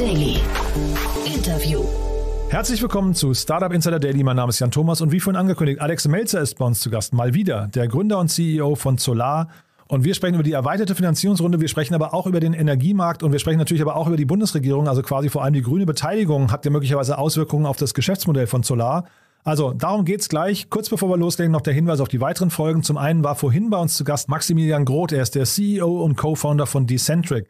Daily. Interview. Herzlich willkommen zu Startup Insider Daily. Mein Name ist Jan Thomas und wie vorhin angekündigt, Alex Melzer ist bei uns zu Gast. Mal wieder der Gründer und CEO von Zolar. Und wir sprechen über die erweiterte Finanzierungsrunde, wir sprechen aber auch über den Energiemarkt und wir sprechen natürlich aber auch über die Bundesregierung, also quasi vor allem die grüne Beteiligung hat ja möglicherweise Auswirkungen auf das Geschäftsmodell von Zolar. Also darum geht's gleich. Kurz bevor wir loslegen, noch der Hinweis auf die weiteren Folgen. Zum einen war vorhin bei uns zu Gast Maximilian Groth, er ist der CEO und Co-Founder von Decentriq.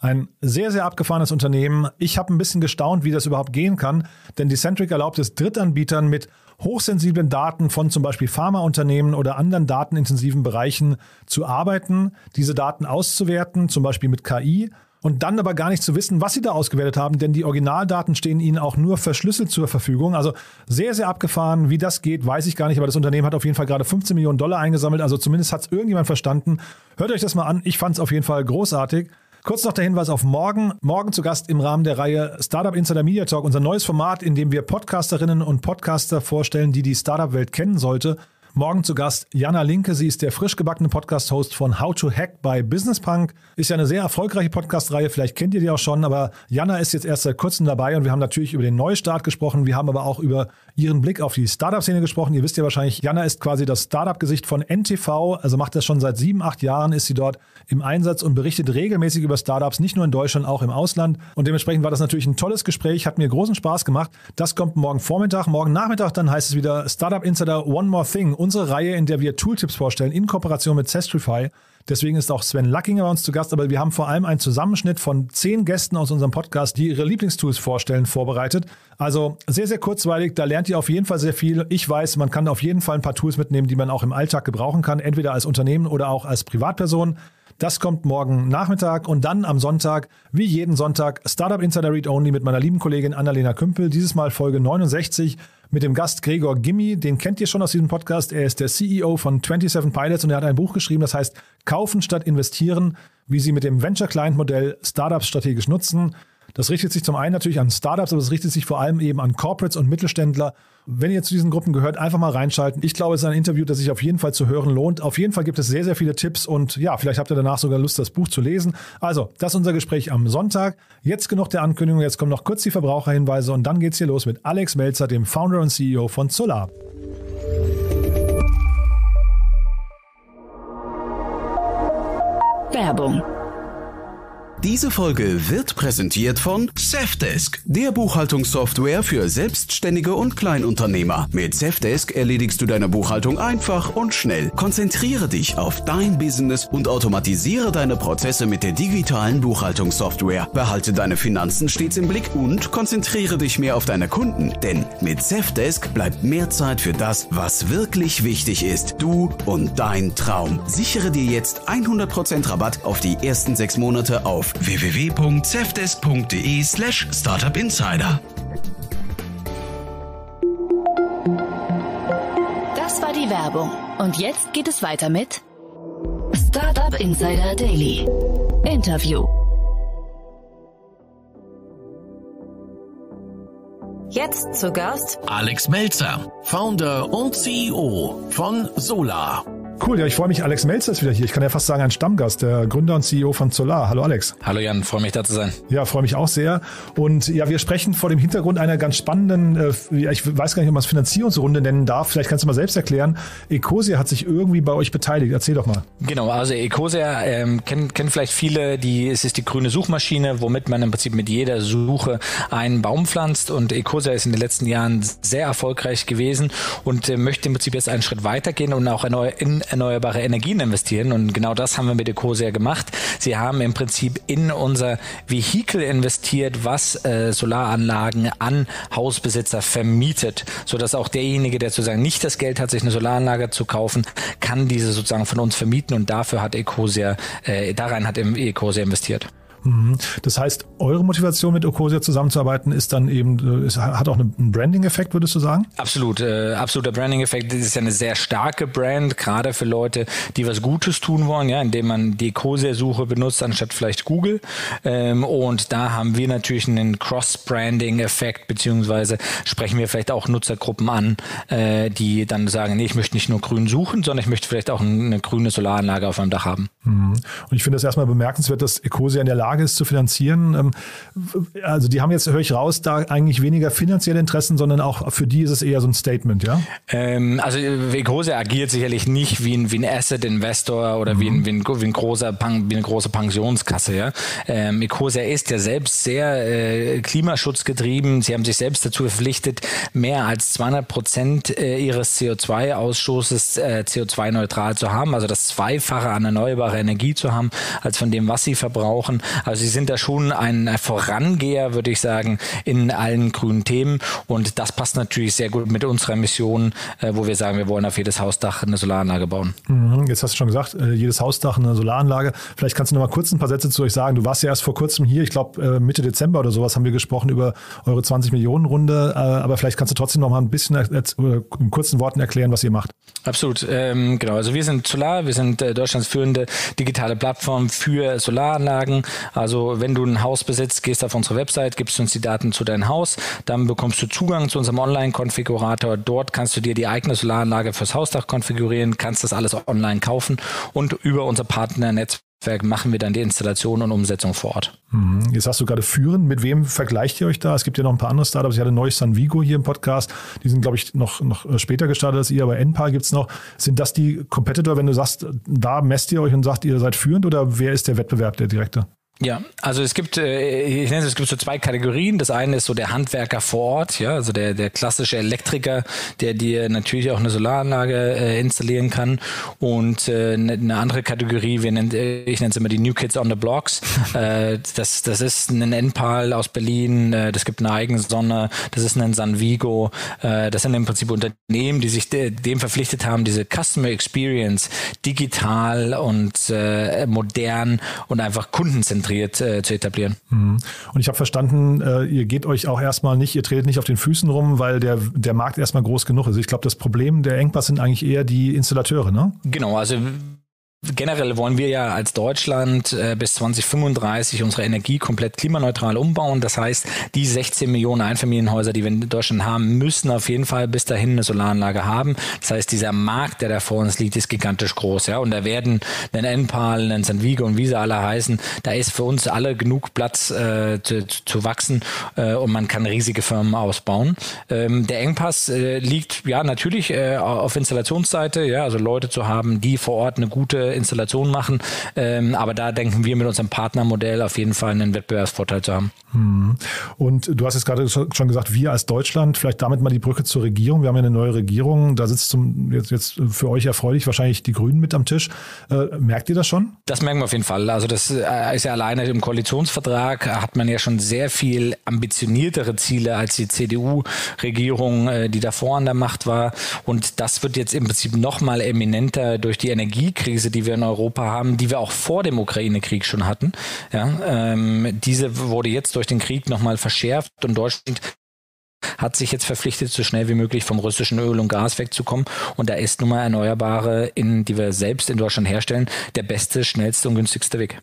Ein sehr, sehr abgefahrenes Unternehmen. Ich habe ein bisschen gestaunt, wie das überhaupt gehen kann, denn Decentriq erlaubt es Drittanbietern mit hochsensiblen Daten von zum Beispiel Pharmaunternehmen oder anderen datenintensiven Bereichen zu arbeiten, diese Daten auszuwerten, zum Beispiel mit KI, und dann aber gar nicht zu wissen, was sie da ausgewertet haben, denn die Originaldaten stehen ihnen auch nur verschlüsselt zur Verfügung. Also sehr, sehr abgefahren. Wie das geht, weiß ich gar nicht, aber das Unternehmen hat auf jeden Fall gerade $15 Millionen eingesammelt, also zumindest hat es irgendjemand verstanden. Hört euch das mal an, ich fand es auf jeden Fall großartig. Kurz noch der Hinweis auf morgen. Morgen zu Gast im Rahmen der Reihe Startup Insider Media Talk, unser neues Format, in dem wir Podcasterinnen und Podcaster vorstellen, die die Startup-Welt kennen sollte. Morgen zu Gast Jana Linke. Sie ist der frisch gebackene Podcast-Host von How to Hack bei Business Punk. Ist ja eine sehr erfolgreiche Podcast-Reihe, vielleicht kennt ihr die auch schon, aber Jana ist jetzt erst seit kurzem dabei und wir haben natürlich über den Neustart gesprochen. Wir haben aber auch über ihren Blick auf die Startup-Szene gesprochen. Ihr wisst ja wahrscheinlich, Jana ist quasi das Startup-Gesicht von NTV, also macht das schon seit 7, 8 Jahren, ist sie dort im Einsatz und berichtet regelmäßig über Startups, nicht nur in Deutschland, auch im Ausland. Und dementsprechend war das natürlich ein tolles Gespräch, hat mir großen Spaß gemacht. Das kommt morgen Vormittag. Morgen Nachmittag dann heißt es wieder Startup Insider One More Thing, unsere Reihe, in der wir Tooltips vorstellen in Kooperation mit Sastrify. Deswegen ist auch Sven Lackinger bei uns zu Gast, aber wir haben vor allem einen Zusammenschnitt von 10 Gästen aus unserem Podcast, die ihre Lieblingstools vorstellen, vorbereitet. Also sehr, sehr kurzweilig, da lernt ihr auf jeden Fall sehr viel. Ich weiß, man kann auf jeden Fall ein paar Tools mitnehmen, die man auch im Alltag gebrauchen kann, entweder als Unternehmen oder auch als Privatperson. Das kommt morgen Nachmittag und dann am Sonntag, wie jeden Sonntag, Startup Insider Read Only mit meiner lieben Kollegin Annalena Kümpel. Dieses Mal Folge 69 mit dem Gast Gregor Gimmi. Den kennt ihr schon aus diesem Podcast. Er ist der CEO von 27 Pilots und er hat ein Buch geschrieben, das heißt Kaufen statt Investieren, wie sie mit dem Venture-Client-Modell Startups strategisch nutzen. Das richtet sich zum einen natürlich an Startups, aber es richtet sich vor allem eben an Corporates und Mittelständler. Wenn ihr zu diesen Gruppen gehört, einfach mal reinschalten. Ich glaube, es ist ein Interview, das sich auf jeden Fall zu hören lohnt. Auf jeden Fall gibt es sehr, sehr viele Tipps und ja, vielleicht habt ihr danach sogar Lust, das Buch zu lesen. Also, das ist unser Gespräch am Sonntag. Jetzt genug der Ankündigung, jetzt kommen noch kurz die Verbraucherhinweise und dann geht's hier los mit Alex Melzer, dem Founder und CEO von Zolar. Werbung. Diese Folge wird präsentiert von Sevdesk, der Buchhaltungssoftware für Selbstständige und Kleinunternehmer. Mit Sevdesk erledigst du deine Buchhaltung einfach und schnell. Konzentriere dich auf dein Business und automatisiere deine Prozesse mit der digitalen Buchhaltungssoftware. Behalte deine Finanzen stets im Blick und konzentriere dich mehr auf deine Kunden. Denn mit Sevdesk bleibt mehr Zeit für das, was wirklich wichtig ist. Du und dein Traum. Sichere dir jetzt 100% Rabatt auf die ersten 6 Monate auf www.sevdesk.de/startupinsider. Das war die Werbung. Und jetzt geht es weiter mit Startup Insider Daily. Interview. Jetzt zu Gast Alex Melzer, Founder und CEO von Zolar. Cool, ja, ich freue mich. Alex Melzer ist wieder hier. Ich kann ja fast sagen, ein Stammgast, der Gründer und CEO von Zolar. Hallo Alex. Hallo Jan, freue mich da zu sein. Ja, freue mich auch sehr. Und ja, wir sprechen vor dem Hintergrund einer ganz spannenden, ich weiß gar nicht, ob man es Finanzierungsrunde nennen darf. Vielleicht kannst du mal selbst erklären. Ecosia hat sich irgendwie bei euch beteiligt. Erzähl doch mal. Genau, also Ecosia kennen vielleicht viele. Es ist die grüne Suchmaschine, womit man im Prinzip mit jeder Suche einen Baum pflanzt. Und Ecosia ist in den letzten Jahren sehr erfolgreich gewesen und möchte im Prinzip jetzt einen Schritt weitergehen und auch in erneuerbare Energien investieren, und genau das haben wir mit Ecosia gemacht. Sie haben im Prinzip in unser Vehikel investiert, was Solaranlagen an Hausbesitzer vermietet, sodass auch derjenige, der sozusagen nicht das Geld hat, sich eine Solaranlage zu kaufen, kann diese sozusagen von uns vermieten, und dafür hat Ecosia, Ecosia investiert. Das heißt, eure Motivation mit Ecosia zusammenzuarbeiten ist dann eben, hat auch einen Branding-Effekt, würdest du sagen? Absolut, absoluter Branding-Effekt. Das ist ja eine sehr starke Brand, gerade für Leute, die was Gutes tun wollen, ja, indem man die Ecosia-Suche benutzt, anstatt vielleicht Google. Und da haben wir natürlich einen Cross-Branding-Effekt, beziehungsweise sprechen wir vielleicht auch Nutzergruppen an, die dann sagen, nee, ich möchte nicht nur grün suchen, sondern ich möchte vielleicht auch eine grüne Solaranlage auf meinem Dach haben. Und ich finde das erstmal bemerkenswert, dass Ecosia in der Lage Lage ist zu finanzieren. Also die haben jetzt, höre ich raus, da eigentlich weniger finanzielle Interessen, sondern auch für die ist es eher so ein Statement, ja? Also Ecosia agiert sicherlich nicht wie ein Asset-Investor oder wie eine große Pensionskasse. Ja? Ecosia ist ja selbst sehr klimaschutzgetrieben. Sie haben sich selbst dazu verpflichtet, mehr als 200% ihres CO2-Ausstoßes CO2-neutral zu haben, also das Zweifache an erneuerbarer Energie zu haben, als von dem, was sie verbrauchen. Also sie sind da schon ein Vorangeher, würde ich sagen, in allen grünen Themen. Und das passt natürlich sehr gut mit unserer Mission, wo wir sagen, wir wollen auf jedes Hausdach eine Solaranlage bauen. Jetzt hast du schon gesagt, jedes Hausdach eine Solaranlage. Vielleicht kannst du noch mal kurz ein paar Sätze zu euch sagen. Du warst ja erst vor kurzem hier, ich glaube Mitte Dezember oder sowas haben wir gesprochen über eure 20-Millionen-Runde. Aber vielleicht kannst du trotzdem noch mal ein bisschen in kurzen Worten erklären, was ihr macht. Absolut, genau. Also wir sind Zolar, wir sind Deutschlands führende digitale Plattform für Solaranlagen. Also wenn du ein Haus besitzt, gehst auf unsere Website, gibst uns die Daten zu deinem Haus, dann bekommst du Zugang zu unserem Online-Konfigurator. Dort kannst du dir die eigene Solaranlage fürs Hausdach konfigurieren, kannst das alles online kaufen und über unser Partnernetzwerk machen wir dann die Installation und Umsetzung vor Ort. Jetzt hast du gerade führen. Mit wem vergleicht ihr euch da? Es gibt ja noch ein paar andere Startups. Ich hatte neulich Sunvigo hier im Podcast. Die sind, glaube ich, noch später gestartet als ihr, aber Enpal gibt es noch. Sind das die Competitor, wenn du sagst, da messt ihr euch und sagt, ihr seid führend, oder wer ist der Wettbewerb, der direkte? Ja, also es gibt, ich nenne es, so zwei Kategorien. Das eine ist so der Handwerker vor Ort, ja, also der klassische Elektriker, der dir natürlich auch eine Solaranlage installieren kann. Und eine andere Kategorie, ich nenne es immer die New Kids on the Blocks. Das ist ein Enpal aus Berlin, das gibt eine Eigensonne, das ist ein Sunvigo. Das sind im Prinzip Unternehmen, die sich dem verpflichtet haben, diese Customer Experience digital und modern und einfach kundenzentriert zu etablieren. Und ich habe verstanden, ihr geht euch auch erstmal nicht, ihr tretet nicht auf den Füßen rum, weil der Markt erstmal groß genug ist. Ich glaube, das Problem, der Engpass sind eigentlich eher die Installateure, ne? Genau, also generell wollen wir ja als Deutschland bis 2035 unsere Energie komplett klimaneutral umbauen. Das heißt, die 16 Millionen Einfamilienhäuser, die wir in Deutschland haben, müssen auf jeden Fall bis dahin eine Solaranlage haben. Das heißt, dieser Markt, der da vor uns liegt, ist gigantisch groß. Ja? Und da werden den Enpal, den Sunvigo und wie sie alle heißen, da ist für uns alle genug Platz zu wachsen und man kann riesige Firmen ausbauen. Der Engpass liegt ja natürlich auf Installationsseite, ja? Also Leute zu haben, die vor Ort eine gute Installation machen, aber da denken wir mit unserem Partnermodell auf jeden Fall einen Wettbewerbsvorteil zu haben. Und du hast jetzt gerade schon gesagt, wir als Deutschland, vielleicht damit mal die Brücke zur Regierung. Wir haben ja eine neue Regierung, da sitzt jetzt für euch erfreulich wahrscheinlich die Grünen mit am Tisch. Merkt ihr das schon? Das merken wir auf jeden Fall. Also das ist ja alleine im Koalitionsvertrag, hat man ja schon sehr viel ambitioniertere Ziele als die CDU-Regierung, die davor an der Macht war, und das wird jetzt im Prinzip nochmal eminenter durch die Energiekrise, die wir in Europa haben, die wir auch vor dem Ukraine-Krieg schon hatten. Ja, diese wurde jetzt durch den Krieg nochmal verschärft und Deutschland hat sich jetzt verpflichtet, so schnell wie möglich vom russischen Öl und Gas wegzukommen. Und da ist nun mal Erneuerbare, die wir selbst in Deutschland herstellen, der beste, schnellste und günstigste Weg.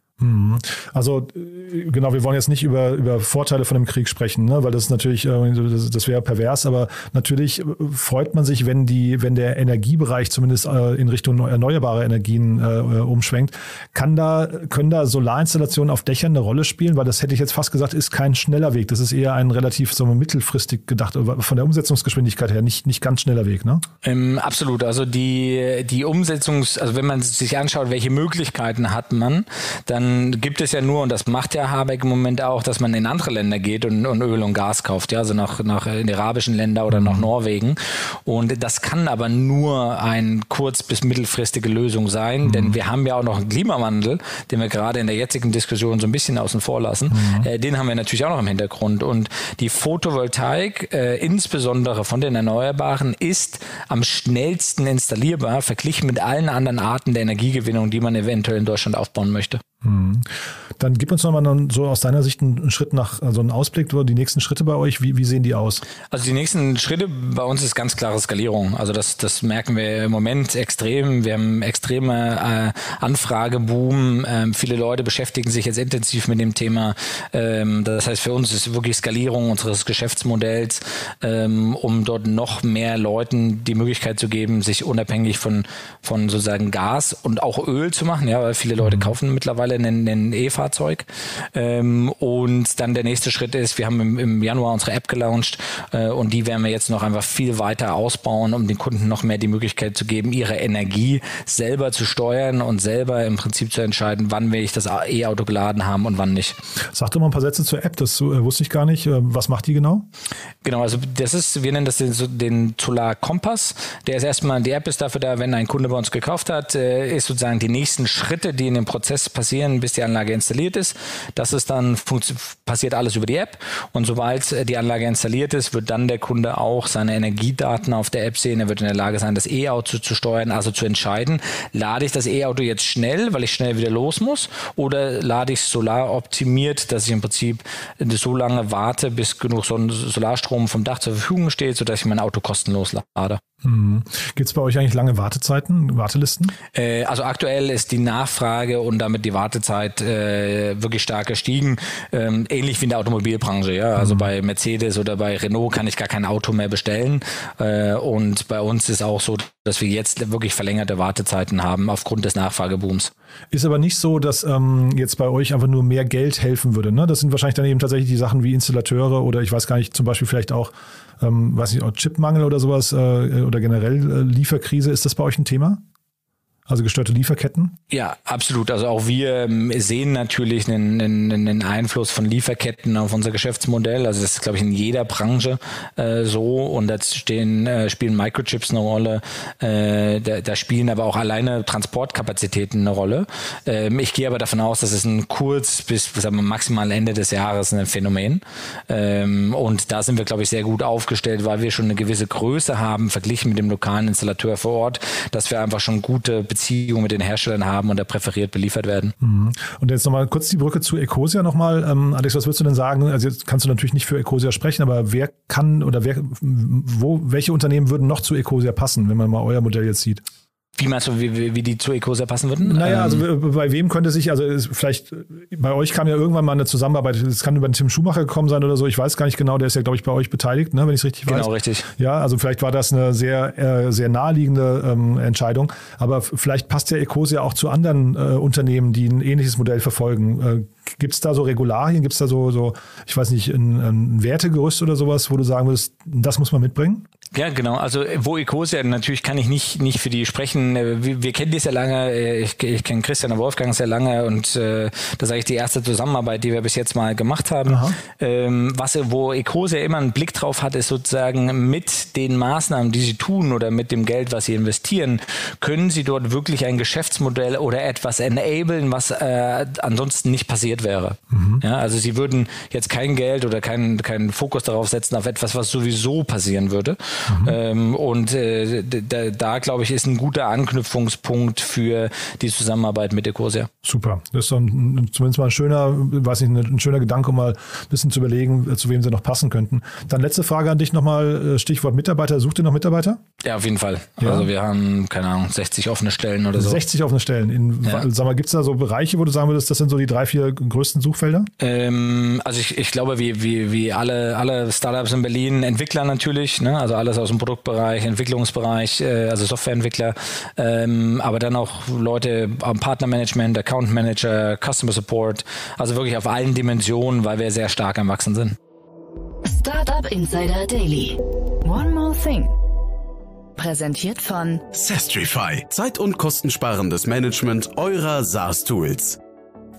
Also genau, wir wollen jetzt nicht über Vorteile von dem Krieg sprechen, ne? Weil das ist natürlich, das wäre pervers, aber natürlich freut man sich, wenn der Energiebereich zumindest in Richtung erneuerbare Energien umschwenkt. Können da Solarinstallationen auf Dächern eine Rolle spielen? Weil das hätte ich jetzt fast gesagt, ist kein schneller Weg. Das ist eher ein relativ so mittelfristig gedacht, von der Umsetzungsgeschwindigkeit her nicht ganz schneller Weg, ne? Absolut. Also die also wenn man sich anschaut, welche Möglichkeiten hat man, dann gibt es ja nur, und das macht ja Habeck im Moment auch, dass man in andere Länder geht und Öl und Gas kauft, ja, also nach in die arabischen Länder oder nach Norwegen. Und das kann aber nur eine kurz- bis mittelfristige Lösung sein, denn wir haben ja auch noch einen Klimawandel, den wir gerade in der jetzigen Diskussion so ein bisschen außen vor lassen. Den haben wir natürlich auch noch im Hintergrund. Und die Photovoltaik, insbesondere von den Erneuerbaren, ist am schnellsten installierbar, verglichen mit allen anderen Arten der Energiegewinnung, die man eventuell in Deutschland aufbauen möchte. Dann gib uns nochmal so aus deiner Sicht einen Schritt also einen Ausblick über die nächsten Schritte bei euch. Wie sehen die aus? Also die nächsten Schritte bei uns ist ganz klare Skalierung. Also das merken wir im Moment extrem. Wir haben extreme Anfrageboom. Viele Leute beschäftigen sich jetzt intensiv mit dem Thema. Das heißt, für uns ist wirklich Skalierung unseres Geschäftsmodells, um dort noch mehr Leuten die Möglichkeit zu geben, sich unabhängig von sozusagen Gas und auch Öl zu machen. Ja, weil viele Leute kaufen mittlerweile gerade ein E-Fahrzeug. Und dann der nächste Schritt ist, wir haben im Januar unsere App gelauncht und die werden wir jetzt noch einfach viel weiter ausbauen, um den Kunden noch mehr die Möglichkeit zu geben, ihre Energie selber zu steuern und selber im Prinzip zu entscheiden, wann will ich das E-Auto geladen haben und wann nicht. Sag doch mal ein paar Sätze zur App, das wusste ich gar nicht. Was macht die genau? Genau, also das ist, wir nennen das den Zolar Kompass. Der ist erstmal, die App ist dafür da, wenn ein Kunde bei uns gekauft hat, ist sozusagen die nächsten Schritte, die in dem Prozess passieren, bis die Anlage installiert ist. Das ist dann, passiert alles über die App und sobald die Anlage installiert ist, wird dann der Kunde auch seine Energiedaten auf der App sehen. Er wird in der Lage sein, das E-Auto zu steuern, also zu entscheiden, lade ich das E-Auto jetzt schnell, weil ich schnell wieder los muss, oder lade ich es solaroptimiert, dass ich im Prinzip so lange warte, bis genug Solarstrom vom Dach zur Verfügung steht, sodass ich mein Auto kostenlos lade. Mhm. Gibt es bei euch eigentlich lange Wartezeiten, Wartelisten? Also aktuell ist die Nachfrage und damit die Wartezeit wirklich stark gestiegen. Ähnlich wie in der Automobilbranche. Ja? Also bei Mercedes oder bei Renault kann ich gar kein Auto mehr bestellen. Und bei uns ist auch so, dass wir jetzt wirklich verlängerte Wartezeiten haben aufgrund des Nachfragebooms. Ist aber nicht so, dass jetzt bei euch einfach nur mehr Geld helfen würde. Ne? Das sind wahrscheinlich dann eben tatsächlich die Sachen wie Installateure oder ich weiß gar nicht, zum Beispiel vielleicht auch weiß nicht, Chipmangel oder sowas oder generell Lieferkrise. Ist das bei euch ein Thema? Also gestörte Lieferketten? Ja, absolut. Also auch wir sehen natürlich einen Einfluss von Lieferketten auf unser Geschäftsmodell. Also das ist, glaube ich, in jeder Branche so. Und da spielen Microchips eine Rolle. Da spielen aber auch alleine Transportkapazitäten eine Rolle. Ich gehe aber davon aus, dass es ein kurz bis sagen wir, maximal Ende des Jahres ein Phänomen. Und da sind wir, glaube ich, sehr gut aufgestellt, weil wir schon eine gewisse Größe haben, verglichen mit dem lokalen Installateur vor Ort, dass wir einfach schon gute Beziehungen mit den Herstellern haben und da präferiert beliefert werden. Und jetzt nochmal kurz die Brücke zu Ecosia nochmal. Alex, was würdest du denn sagen? Also jetzt kannst du natürlich nicht für Ecosia sprechen, aber wer kann oder welche Unternehmen würden noch zu Ecosia passen, wenn man mal euer Modell jetzt sieht? Wie meinst du, wie die zu Ecosia passen würden? Naja, also bei wem könnte sich, also vielleicht, bei euch kam ja irgendwann mal eine Zusammenarbeit, es kann über den Tim Schumacher gekommen sein oder so, ich weiß gar nicht genau, der ist ja, glaube ich, bei euch beteiligt, ne, wenn ich es richtig weiß. Genau, richtig. Ja, also vielleicht war das eine sehr, sehr naheliegende Entscheidung, aber vielleicht passt ja Ecosia auch zu anderen Unternehmen, die ein ähnliches Modell verfolgen. Gibt es da so Regularien, gibt es da so, ich weiß nicht, ein Wertegerüst oder sowas, wo du sagen würdest, das muss man mitbringen? Ja, genau. Also wo Ecosia, natürlich kann ich nicht für die sprechen. Wir kennen die sehr lange. Ich kenne Christian und Wolfgang sehr lange und das ist eigentlich die erste Zusammenarbeit, die wir bis jetzt mal gemacht haben. Wo Ecosia immer einen Blick drauf hat, ist sozusagen mit den Maßnahmen, die sie tun oder mit dem Geld, was sie investieren, können sie dort wirklich ein Geschäftsmodell oder etwas enablen, was ansonsten nicht passiert wäre. Mhm. Ja, also sie würden jetzt kein Geld oder keinen Fokus darauf setzen, auf etwas, was sowieso passieren würde. Mhm. Da glaube ich, ist ein guter Anknüpfungspunkt für die Zusammenarbeit mit Ecosia. Super. Das ist zumindest mal ein schöner, Gedanke, um mal ein bisschen zu überlegen, zu wem sie noch passen könnten. Dann letzte Frage an dich nochmal, Stichwort Mitarbeiter. Sucht ihr noch Mitarbeiter? Ja, auf jeden Fall. Ja. Also wir haben, keine Ahnung, 60 offene Stellen oder so. 60 offene Stellen. Sag mal, gibt es da so Bereiche, wo du sagen würdest, das sind so die 3-4 größten Suchfelder? Also ich glaube, wie alle Startups in Berlin, Entwickler natürlich, ne? Also alles aus dem Produktbereich, Entwicklungsbereich, also Softwareentwickler, aber dann auch Leute am Partnermanagement, Account Manager, Customer Support, also wirklich auf allen Dimensionen, weil wir sehr stark am Wachsen sind. Startup Insider Daily. One more thing. Präsentiert von Sastrify. Zeit- und kostensparendes Management eurer SaaS-Tools.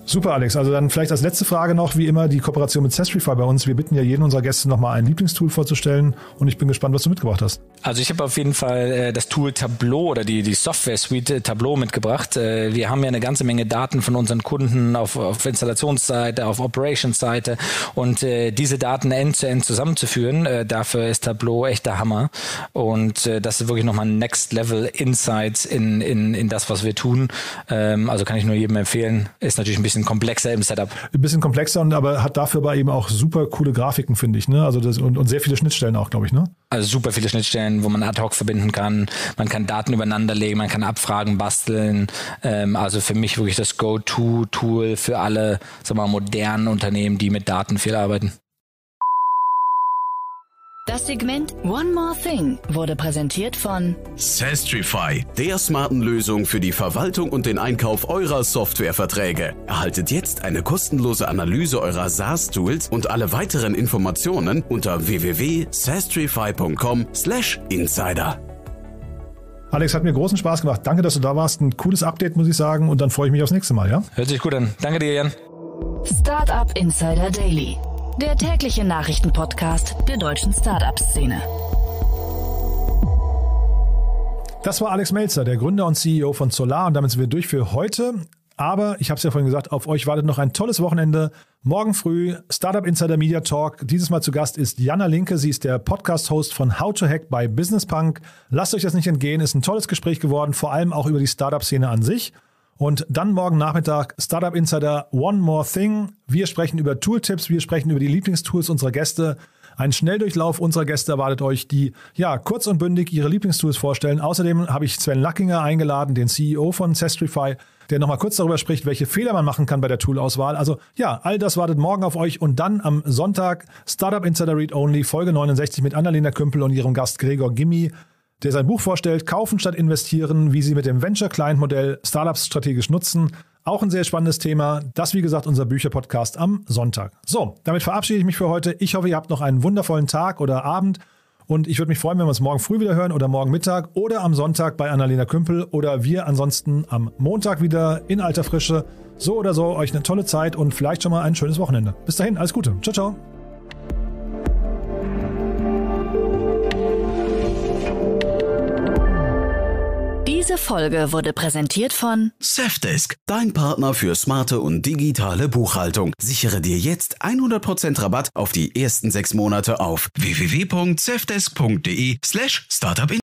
Super, Alex. Also dann vielleicht als letzte Frage noch, wie immer, die Kooperation mit Sastrify bei uns. Wir bitten ja jeden unserer Gäste nochmal ein Lieblingstool vorzustellen und ich bin gespannt, was du mitgebracht hast. Also ich habe auf jeden Fall das Tool Tableau oder die Software-Suite Tableau mitgebracht. Wir haben ja eine ganze Menge Daten von unseren Kunden auf Installationsseite, auf Operationsseite und diese Daten end-to-end zusammenzuführen, dafür ist Tableau echt der Hammer und das ist wirklich nochmal Next-Level-Insights in das, was wir tun. Also kann ich nur jedem empfehlen. Ist natürlich ein bisschen komplexer im Setup. Ein bisschen komplexer, aber hat dafür aber eben auch super coole Grafiken, finde ich. Ne? Also und sehr viele Schnittstellen auch, glaube ich. Ne? Also super viele Schnittstellen, wo man ad hoc verbinden kann. Man kann Daten übereinander legen, man kann Abfragen basteln. Also für mich wirklich das Go-To-Tool für alle, sagen wir mal, modernen Unternehmen, die mit Daten viel arbeiten. Das Segment One More Thing wurde präsentiert von Sastrify, der smarten Lösung für die Verwaltung und den Einkauf eurer Softwareverträge. Erhaltet jetzt eine kostenlose Analyse eurer SaaS-Tools und alle weiteren Informationen unter www.sastrify.com/insider. Alex, hat mir großen Spaß gemacht. Danke, dass du da warst. Ein cooles Update, muss ich sagen. Und dann freue ich mich aufs nächste Mal, ja? Hört sich gut an. Danke dir, Jan. Startup Insider Daily. Der tägliche Nachrichtenpodcast der deutschen Startup-Szene. Das war Alex Melzer, der Gründer und CEO von Zolar. Und damit sind wir durch für heute. Aber ich habe es ja vorhin gesagt, auf euch wartet noch ein tolles Wochenende. Morgen früh Startup Insider Media Talk. Dieses Mal zu Gast ist Jana Linke. Sie ist der Podcast-Host von How to Hack bei Business Punk. Lasst euch das nicht entgehen. Ist ein tolles Gespräch geworden, vor allem auch über die Startup-Szene an sich. Und dann morgen Nachmittag Startup Insider One More Thing. Wir sprechen über Tooltips, wir sprechen über die Lieblingstools unserer Gäste. Ein Schnelldurchlauf unserer Gäste erwartet euch, die ja kurz und bündig ihre Lieblingstools vorstellen. Außerdem habe ich Sven Lackinger eingeladen, den CEO von Sastrify, der nochmal kurz darüber spricht, welche Fehler man machen kann bei der Toolauswahl. Also ja, all das wartet morgen auf euch. Und dann am Sonntag Startup Insider Read Only Folge 69 mit Annalena Kümpel und ihrem Gast Gregor Gimmi, der sein Buch vorstellt, Kaufen statt Investieren, wie sie mit dem Venture-Client-Modell Startups strategisch nutzen. Auch ein sehr spannendes Thema. Das, wie gesagt, unser Bücher-Podcast am Sonntag. So, damit verabschiede ich mich für heute. Ich hoffe, ihr habt noch einen wundervollen Tag oder Abend. Und ich würde mich freuen, wenn wir uns morgen früh wieder hören oder morgen Mittag oder am Sonntag bei Annalena Kümpel oder wir ansonsten am Montag wieder in alter Frische. So oder so, euch eine tolle Zeit und vielleicht schon mal ein schönes Wochenende. Bis dahin, alles Gute. Ciao, ciao. Diese Folge wurde präsentiert von Sevdesk, dein Partner für smarte und digitale Buchhaltung. Sichere dir jetzt 100% Rabatt auf die ersten 6 Monate auf www.sevdesk.de/startup.